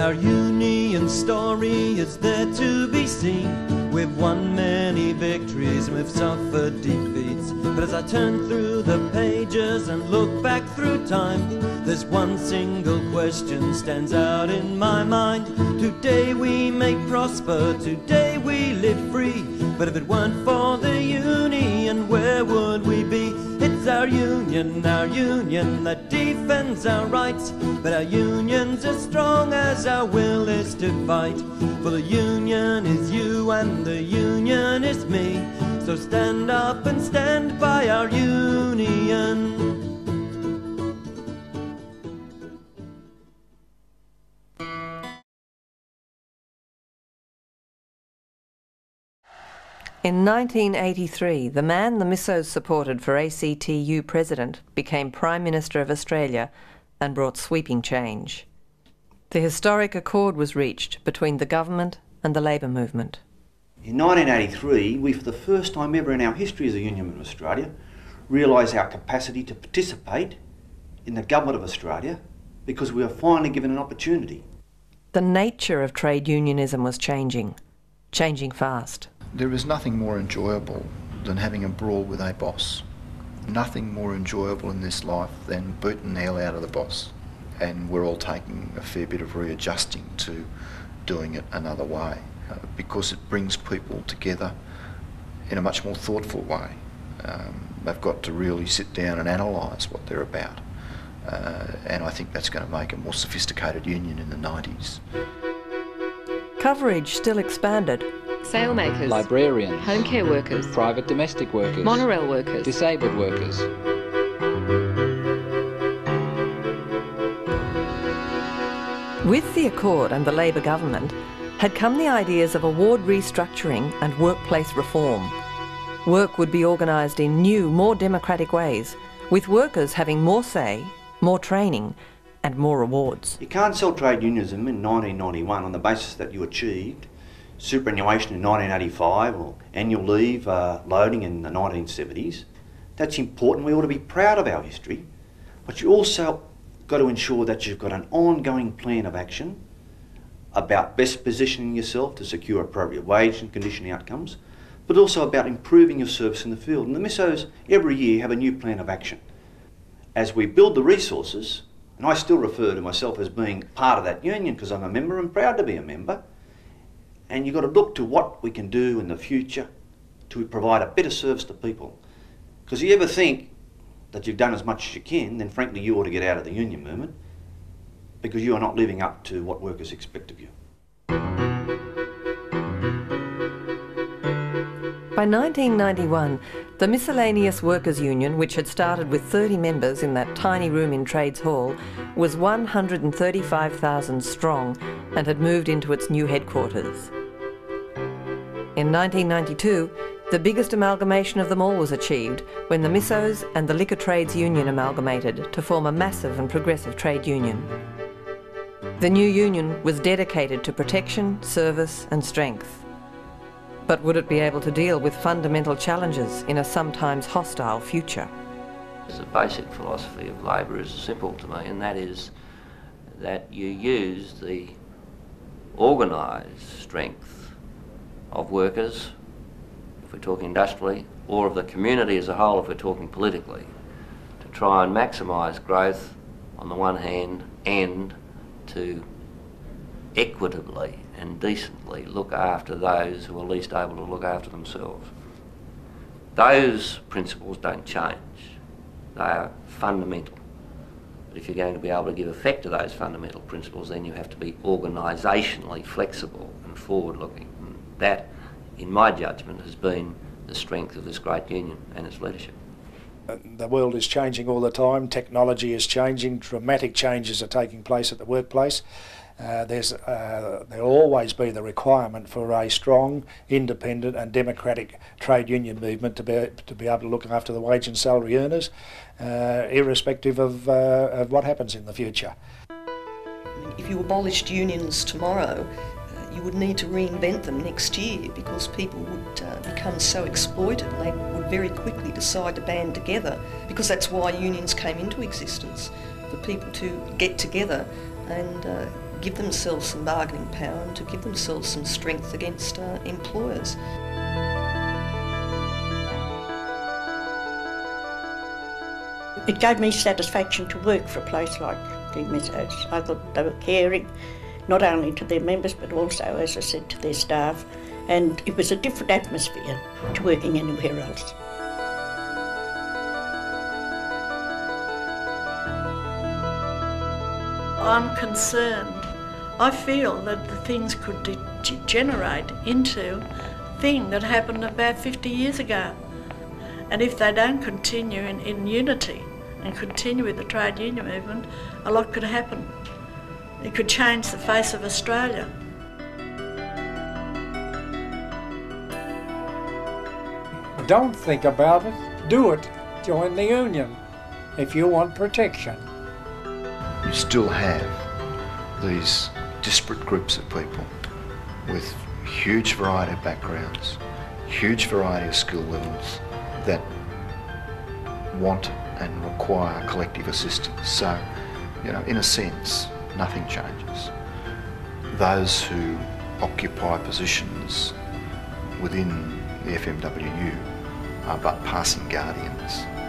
Our union story is there to be seen. We've won many victories and we've suffered defeats. But as I turn through the pages and look back through time, there's one single question stands out in my mind. Today we may prosper, today we live free. But if it weren't for the union, where would we be? It's our union that defends our rights. But our union's as strong as our will is to fight. For the union is you and the union is me. So stand up and stand by our union. In 1983, the man the Missos supported for ACTU president became Prime Minister of Australia and brought sweeping change. The historic accord was reached between the government and the labour movement. In 1983, we for the first time ever in our history as a union in Australia realised our capacity to participate in the government of Australia because we were finally given an opportunity. The nature of trade unionism was changing, changing fast. There is nothing more enjoyable than having a brawl with a boss. Nothing more enjoyable in this life than booting the hell out of the boss. And we're all taking a fair bit of readjusting to doing it another way, because it brings people together in a much more thoughtful way. They've got to really sit down and analyse what they're about. And I think that's going to make a more sophisticated union in the 90s. Coverage still expanded. Sailmakers, librarians, home care workers, private domestic workers, monorail workers, disabled workers. With the Accord and the Labor government had come the ideas of award restructuring and workplace reform. Work would be organised in new, more democratic ways, with workers having more say, more training and more awards. You can't sell trade unionism in 1991 on the basis that you achieved superannuation in 1985 or annual leave loading in the 1970s. That's important. We ought to be proud of our history, but you also got to ensure that you've got an ongoing plan of action about best positioning yourself to secure appropriate wage and condition outcomes, but also about improving your service in the field. And the Missos every year have a new plan of action. As we build the resources, and I still refer to myself as being part of that union because I'm a member and proud to be a member, and you've got to look to what we can do in the future to provide a better service to people. Because if you ever think that you've done as much as you can, then frankly you ought to get out of the union movement because you are not living up to what workers expect of you. By 1991, the Miscellaneous Workers Union, which had started with 30 members in that tiny room in Trades Hall, was 135,000 strong and had moved into its new headquarters. In 1992, the biggest amalgamation of them all was achieved when the Missos and the Liquor Trades Union amalgamated to form a massive and progressive trade union. The new union was dedicated to protection, service and strength. But would it be able to deal with fundamental challenges in a sometimes hostile future? The basic philosophy of labour is simple to me, and that is that you use the organised strength of workers, if we're talking industrially, or of the community as a whole if we're talking politically, to try and maximise growth on the one hand and to equitably and decently look after those who are least able to look after themselves. Those principles don't change. They are fundamental. But if you're going to be able to give effect to those fundamental principles, then you have to be organisationally flexible and forward-looking. And that, in my judgment, has been the strength of this great union and its leadership. The world is changing all the time. Technology is changing. Dramatic changes are taking place at the workplace. There'll always be the requirement for a strong, independent and democratic trade union movement to be able to look after the wage and salary earners, irrespective of what happens in the future. If you abolished unions tomorrow, you would need to reinvent them next year because people would become so exploited and they would very quickly decide to band together, because that's why unions came into existence, for people to get together and give themselves some bargaining power and to give themselves some strength against employers. It gave me satisfaction to work for a place like the MSOs. I thought they were caring, not only to their members but also, as I said, to their staff. And it was a different atmosphere to working anywhere else. I'm concerned. I feel that the things could degenerate into a thing that happened about 50 years ago. And if they don't continue in unity and continue with the trade union movement, a lot could happen. It could change the face of Australia. Don't think about it, do it. Join the union if you want protection. You still have these disparate groups of people with huge variety of backgrounds, huge variety of skill levels, that want and require collective assistance. So, you know, in a sense, nothing changes. Those who occupy positions within the FMWU are but passing guardians.